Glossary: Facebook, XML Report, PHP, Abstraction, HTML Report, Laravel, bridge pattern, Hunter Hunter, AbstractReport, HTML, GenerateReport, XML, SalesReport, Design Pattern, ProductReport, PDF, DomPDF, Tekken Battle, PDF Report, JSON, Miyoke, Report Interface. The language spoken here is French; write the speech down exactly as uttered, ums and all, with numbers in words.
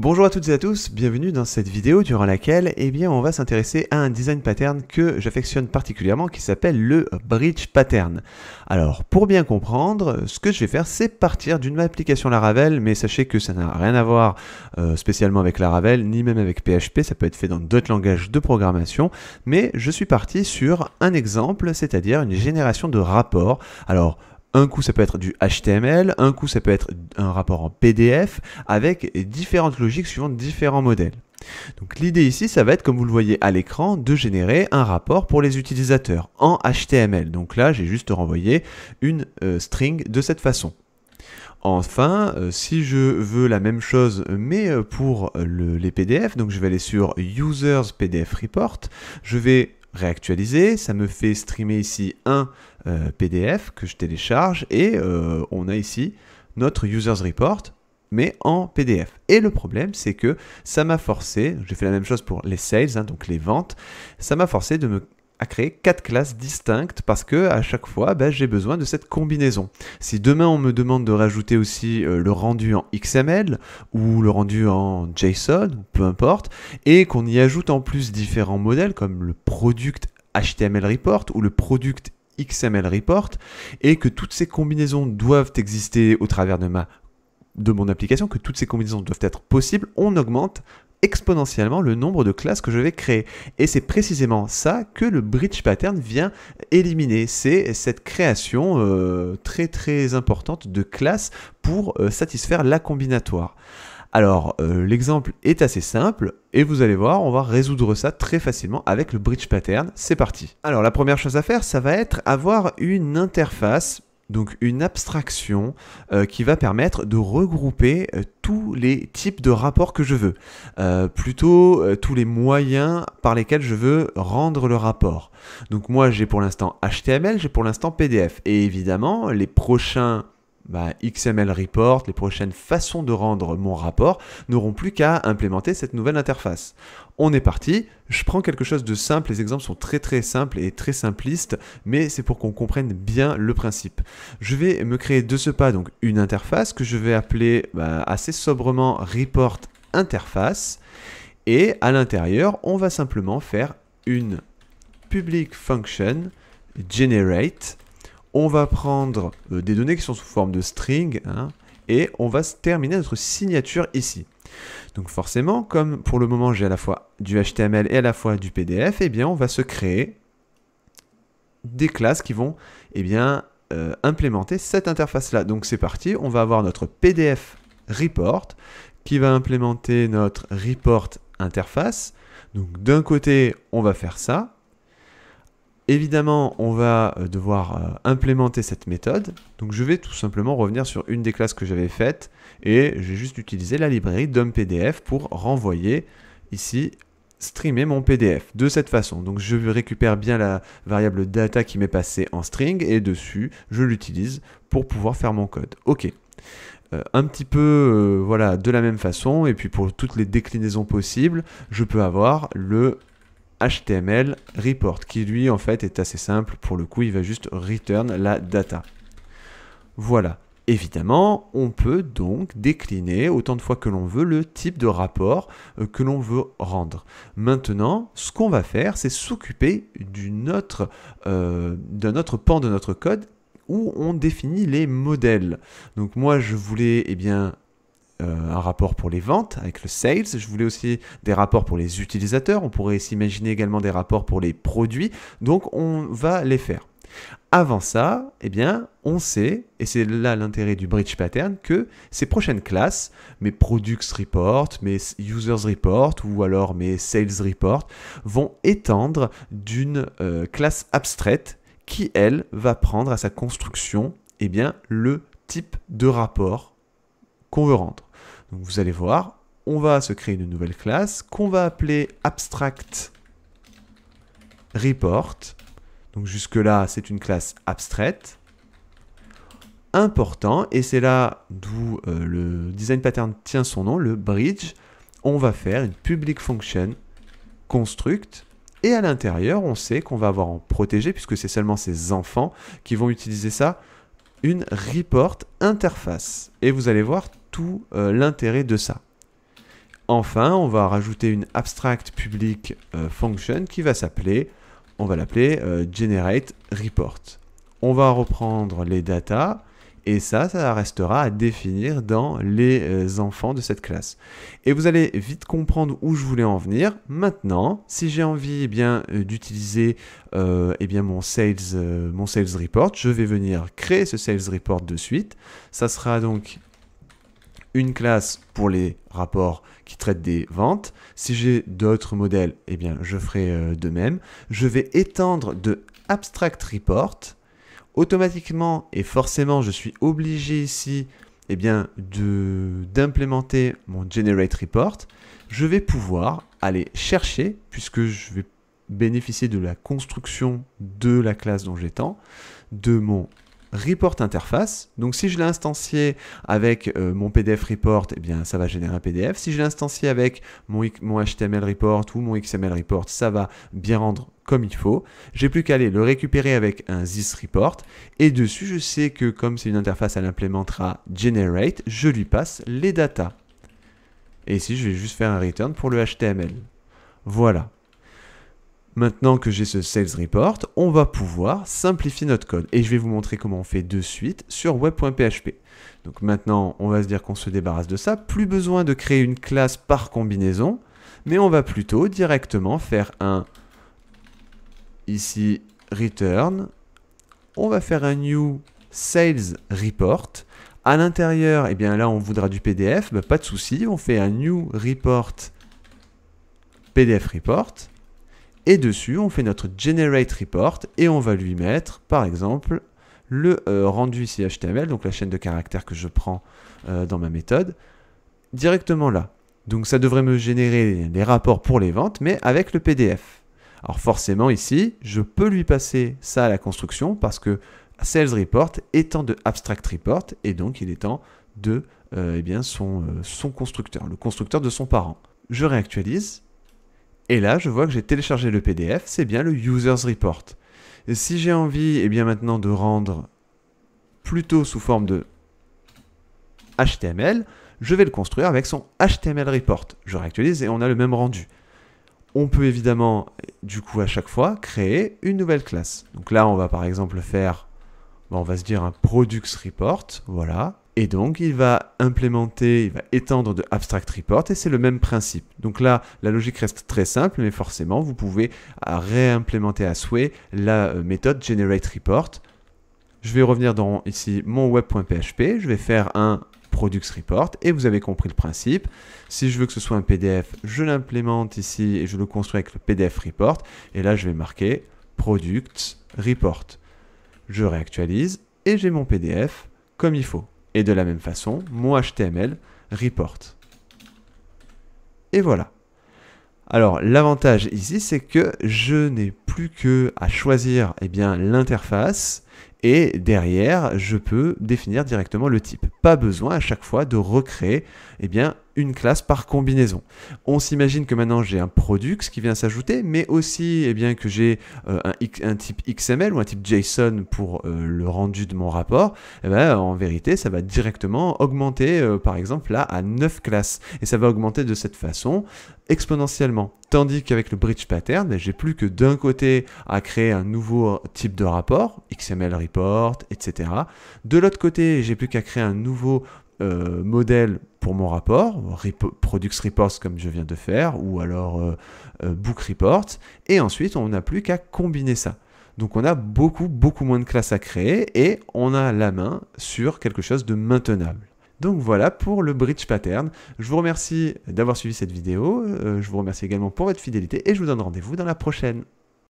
Bonjour à toutes et à tous, bienvenue dans cette vidéo durant laquelle eh bien, on va s'intéresser à un design pattern que j'affectionne particulièrement qui s'appelle le bridge pattern. Alors pour bien comprendre, ce que je vais faire c'est partir d'une application Laravel, mais sachez que ça n'a rien à voir euh, spécialement avec Laravel ni même avec P H P, ça peut être fait dans d'autres langages de programmation, mais je suis parti sur un exemple, c'est-à-dire une génération de rapports. Alors un coup ça peut être du H T M L, un coup ça peut être un rapport en P D F, avec différentes logiques suivant différents modèles. Donc l'idée ici, ça va être, comme vous le voyez à l'écran, de générer un rapport pour les utilisateurs en H T M L. Donc là, j'ai juste renvoyé une euh, string de cette façon. Enfin, euh, si je veux la même chose mais euh, pour le, les P D F, donc je vais aller sur Users P D F Report, je vais réactualiser, ça me fait streamer ici un euh, P D F que je télécharge et euh, on a ici notre Users Report mais en P D F. Et le problème c'est que ça m'a forcé, j'ai fait la même chose pour les sales, hein, donc les ventes, ça m'a forcé de me à créer quatre classes distinctes parce que à chaque fois ben, j'ai besoin de cette combinaison. Si demain on me demande de rajouter aussi euh, le rendu en X M L ou le rendu en JSON, peu importe, et qu'on y ajoute en plus différents modèles comme le Product H T M L Report ou le Product X M L Report, et que toutes ces combinaisons doivent exister au travers de, ma, de mon application, que toutes ces combinaisons doivent être possibles, on augmente exponentiellement le nombre de classes que je vais créer. Et c'est précisément ça que le bridge pattern vient éliminer. C'est cette création euh, très très importante de classes pour euh, satisfaire la combinatoire. Alors euh, l'exemple est assez simple et vous allez voir, on va résoudre ça très facilement avec le bridge pattern. C'est parti. Alors la première chose à faire, ça va être avoir une interface, donc une abstraction euh, qui va permettre de regrouper euh, tous les types de rapports que je veux, euh, plutôt euh, tous les moyens par lesquels je veux rendre le rapport. Donc moi j'ai pour l'instant H T M L, j'ai pour l'instant P D F, et évidemment les prochains bah, X M L Report, les prochaines façons de rendre mon rapport n'auront plus qu'à implémenter cette nouvelle interface. On est parti, je prends quelque chose de simple, les exemples sont très très simples et très simplistes, mais c'est pour qu'on comprenne bien le principe. Je vais me créer de ce pas donc une interface que je vais appeler bah, assez sobrement Report Interface, et à l'intérieur on va simplement faire une public function generate. On va prendre euh, des données qui sont sous forme de string, hein, et on va terminer notre signature ici. Donc forcément, comme pour le moment j'ai à la fois du H T M L et à la fois du P D F, eh bien on va se créer des classes qui vont eh bien, euh, implémenter cette interface-là. Donc c'est parti, on va avoir notre P D F Report qui va implémenter notre Report Interface. Donc d'un côté, on va faire ça. Évidemment, on va devoir euh, implémenter cette méthode. Donc je vais tout simplement revenir sur une des classes que j'avais faites et j'ai juste utilisé la librairie DomPDF pour renvoyer ici, streamer mon P D F de cette façon. Donc je récupère bien la variable data qui m'est passée en string et dessus, je l'utilise pour pouvoir faire mon code. Ok. Euh, un petit peu euh, voilà, de la même façon, et puis pour toutes les déclinaisons possibles, je peux avoir le H T M L Report qui lui en fait est assez simple, pour le coup il va juste return la data. Voilà, évidemment on peut donc décliner autant de fois que l'on veut le type de rapport que l'on veut rendre. Maintenant ce qu'on va faire c'est s'occuper d'une autre, euh, d'un autre pan de notre code où on définit les modèles. Donc moi je voulais eh bien un rapport pour les ventes avec le sales, je voulais aussi des rapports pour les utilisateurs, on pourrait s'imaginer également des rapports pour les produits, donc on va les faire. Avant ça, eh bien, on sait, et c'est là l'intérêt du bridge pattern, que ces prochaines classes, mes Products Report, mes Users Report ou alors mes Sales Report, vont étendre d'une euh, classe abstraite qui, elle, va prendre à sa construction eh bien, le type de rapport qu'on veut rendre. Donc vous allez voir, on va se créer une nouvelle classe qu'on va appeler AbstractReport. Donc jusque-là, c'est une classe abstraite. Important, et c'est là d'où euh, le design pattern tient son nom, le bridge. On va faire une public function construct. Et à l'intérieur, on sait qu'on va avoir en protégé, puisque c'est seulement ces enfants qui vont utiliser ça, une report interface. Et vous allez voir tout euh, l'intérêt de ça. Enfin, on va rajouter une abstract public euh, function qui va s'appeler, on va l'appeler euh, GenerateReport. On va reprendre les data et ça, ça restera à définir dans les euh, enfants de cette classe. Et vous allez vite comprendre où je voulais en venir. Maintenant, si j'ai envie eh bien euh, d'utiliser euh, eh bien mon sales, euh, mon sales report, je vais venir créer ce sales report de suite. Ça sera donc une classe pour les rapports qui traitent des ventes. Si j'ai d'autres modèles, eh bien, je ferai euh, de même. Je vais étendre de AbstractReport. Automatiquement et forcément, je suis obligé ici eh bien, de, d'implémenter mon GenerateReport. Je vais pouvoir aller chercher, puisque je vais bénéficier de la construction de la classe dont j'étends, de mon Report Interface. Donc si je l'ai instancié avec euh, mon P D F Report, eh bien, ça va générer un P D F. Si je l'ai instancié avec mon, mon H T M L Report ou mon X M L Report, ça va bien rendre comme il faut. J'ai plus qu'à aller le récupérer avec un this report. Et dessus, je sais que comme c'est une interface, elle implémentera generate, je lui passe les data. Et ici, je vais juste faire un return pour le H T M L. Voilà. Maintenant que j'ai ce sales report, on va pouvoir simplifier notre code. Et je vais vous montrer comment on fait de suite sur web point P H P. Donc maintenant, on va se dire qu'on se débarrasse de ça. Plus besoin de créer une classe par combinaison, mais on va plutôt directement faire un ici return. On va faire un new sales report. À l'intérieur, et eh bien là, on voudra du P D F. Bah, pas de souci, on fait un new report P D F report. Et dessus, on fait notre generate report et on va lui mettre, par exemple, le euh, rendu ici H T M L, donc la chaîne de caractères que je prends euh, dans ma méthode, directement là. Donc ça devrait me générer les rapports pour les ventes, mais avec le P D F. Alors forcément, ici, je peux lui passer ça à la construction parce que sales report étant de abstract report et donc il étant de euh, eh bien son, euh, son constructeur, le constructeur de son parent. Je réactualise. Et là, je vois que j'ai téléchargé le P D F, c'est bien le User's Report. Et si j'ai envie, eh bien maintenant, de rendre plutôt sous forme de H T M L, je vais le construire avec son H T M L Report. Je réactualise et on a le même rendu. On peut évidemment, du coup, à chaque fois, créer une nouvelle classe. Donc là, on va par exemple faire, on va se dire un ProductReport, voilà. Et donc, il va implémenter, il va étendre de AbstractReport et c'est le même principe. Donc là, la logique reste très simple, mais forcément, vous pouvez réimplémenter à souhait la méthode GenerateReport. Je vais revenir dans ici mon web point P H P, je vais faire un ProductReport et vous avez compris le principe. Si je veux que ce soit un P D F, je l'implémente ici et je le construis avec le P D F Report. Et là, je vais marquer ProductReport. Je réactualise et j'ai mon P D F comme il faut. Et de la même façon, mon H T M L report. Et voilà. Alors, l'avantage ici, c'est que je n'ai plus que à choisir eh bien, l'interface et derrière, je peux définir directement le type. Pas besoin à chaque fois de recréer eh bien, une classe par combinaison. On s'imagine que maintenant, j'ai un product qui vient s'ajouter, mais aussi eh bien, que j'ai euh, un, un type X M L ou un type JSON pour euh, le rendu de mon rapport. Eh bien, en vérité, ça va directement augmenter, euh, par exemple, là, à neuf classes. Et ça va augmenter de cette façon exponentiellement. Tandis qu'avec le bridge pattern, j'ai plus que d'un côté à créer un nouveau type de rapport, X M L report, et cetera. De l'autre côté, j'ai plus qu'à créer un nouveau euh, modèle pour mon rapport, Products Reports comme je viens de faire, ou alors euh, euh, Book Report. Et ensuite, on n'a plus qu'à combiner ça. Donc on a beaucoup, beaucoup moins de classes à créer et on a la main sur quelque chose de maintenable. Donc voilà pour le bridge pattern. Je vous remercie d'avoir suivi cette vidéo. Je vous remercie également pour votre fidélité et je vous donne rendez-vous dans la prochaine.